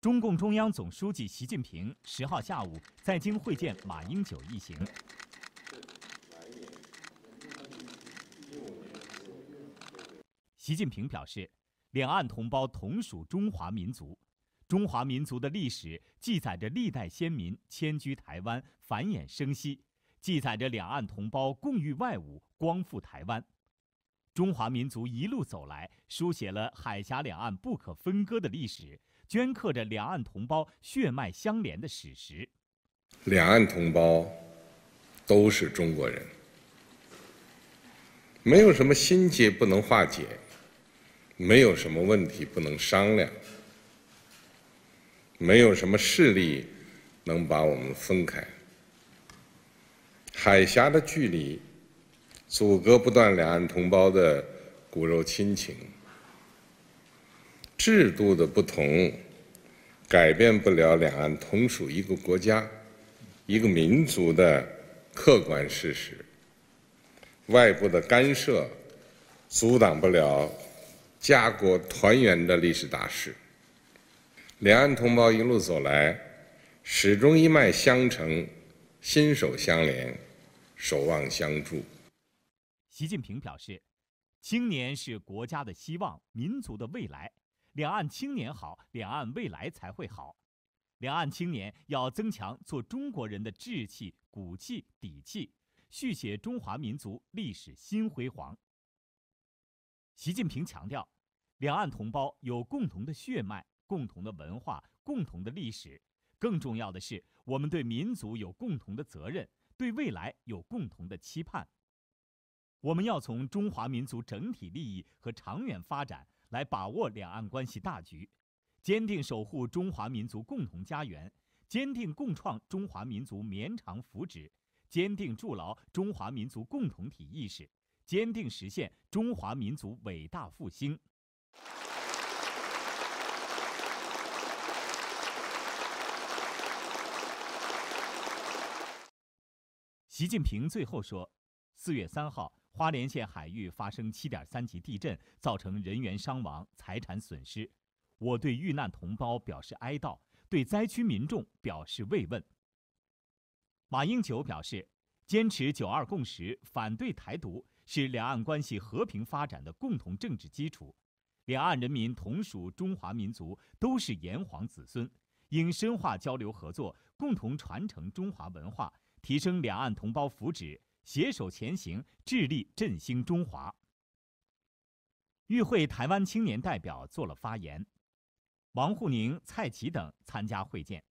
中共中央总书记习近平10号下午在京会见马英九一行。习近平表示，两岸同胞同属中华民族，中华民族的历史记载着历代先民迁居台湾、繁衍生息，记载着两岸同胞共御外侮、光复台湾。 中华民族一路走来，书写了海峡两岸不可分割的历史，镌刻着两岸同胞血脉相连的史实。两岸同胞都是中国人，没有什么心结不能化解，没有什么问题不能商量，没有什么势力能把我们分开。海峡的距离 阻隔不断两岸同胞的骨肉亲情，制度的不同改变不了两岸同属一个国家、一个民族的客观事实。外部的干涉阻挡不了家国团圆的历史大势。两岸同胞一路走来，始终一脉相承，心手相连，守望相助。 习近平表示，青年是国家的希望，民族的未来。两岸青年好，两岸未来才会好。两岸青年要增强做中国人的志气、骨气、底气，续写中华民族历史新辉煌。习近平强调，两岸同胞有共同的血脉、共同的文化、共同的历史。更重要的是，我们对民族有共同的责任，对未来有共同的期盼。 我们要从中华民族整体利益和长远发展来把握两岸关系大局，坚定守护中华民族共同家园，坚定共创中华民族绵长福祉，坚定筑牢中华民族共同体意识，坚定实现中华民族伟大复兴。习近平最后说，4月3号。 花莲县海域发生 7.3 级地震，造成人员伤亡、财产损失。我对遇难同胞表示哀悼，对灾区民众表示慰问。马英九表示，坚持9·2共识，反对台独，是两岸关系和平发展的共同政治基础。两岸人民同属中华民族，都是炎黄子孙，应深化交流合作，共同传承中华文化，提升两岸同胞福祉。 携手前行，致力振兴中华。与会台湾青年代表做了发言，王沪宁、蔡奇等参加会见。